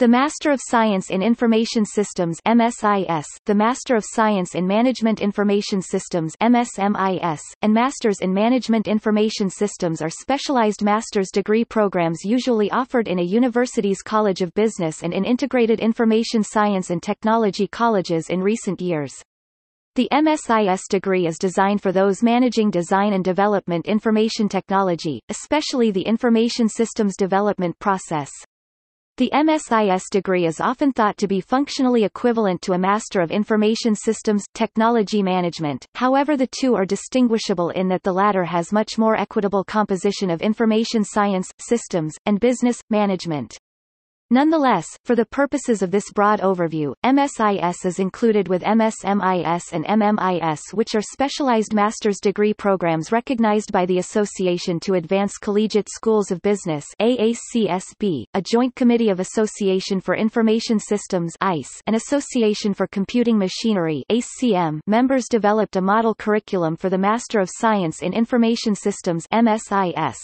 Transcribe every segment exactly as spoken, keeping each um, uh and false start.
The Master of Science in Information Systems (M S I S), the Master of Science in Management Information Systems (M S M I S), and Masters in Management Information Systems are specialized master's degree programs usually offered in a university's College of Business and in integrated information science and technology colleges in recent years. The M S I S degree is designed for those managing design and development information technology, especially the information systems development process. The M S I S degree is often thought to be functionally equivalent to a Master of Information Systems/Technology Management, however the two are distinguishable in that the latter has much more equitable composition of information science, systems, and business management. Nonetheless, for the purposes of this broad overview, M S I S is included with M S M I S and M M I S, which are specialized master's degree programs recognized by the Association to Advance Collegiate Schools of Business (A A C S B), a joint committee of Association for Information Systems (A I S) and Association for Computing Machinery (A C M). Members developed a model curriculum for the Master of Science in Information Systems (M S I S).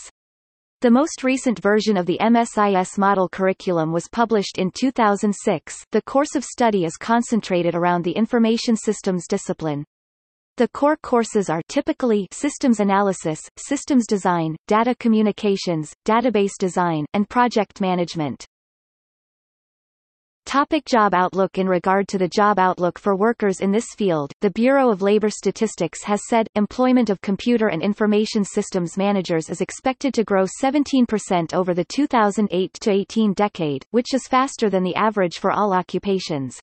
The most recent version of the M S I S model curriculum was published in two thousand six. The course of study is concentrated around the information systems discipline. The core courses are typically systems analysis, systems design, data communications, database design, and project management. Topic: Job outlook. In regard to the job outlook for workers in this field, the Bureau of Labor Statistics has said, employment of computer and information systems managers is expected to grow seventeen percent over the two thousand eight to eighteen decade, which is faster than the average for all occupations.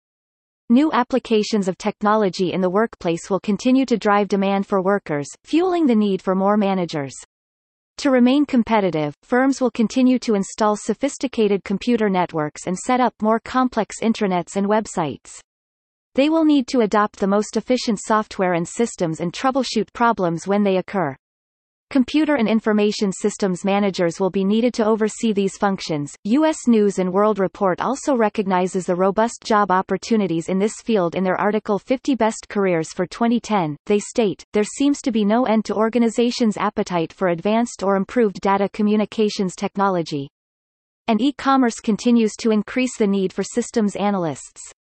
New applications of technology in the workplace will continue to drive demand for workers, fueling the need for more managers. To remain competitive, firms will continue to install sophisticated computer networks and set up more complex intranets and websites. They will need to adopt the most efficient software and systems and troubleshoot problems when they occur. Computer and information systems managers will be needed to oversee these functions. U S News and World Report also recognizes the robust job opportunities in this field in their article fifty Best Careers for twenty ten. They state, there seems to be no end to organizations' appetite for advanced or improved data communications technology. And e-commerce continues to increase the need for systems analysts.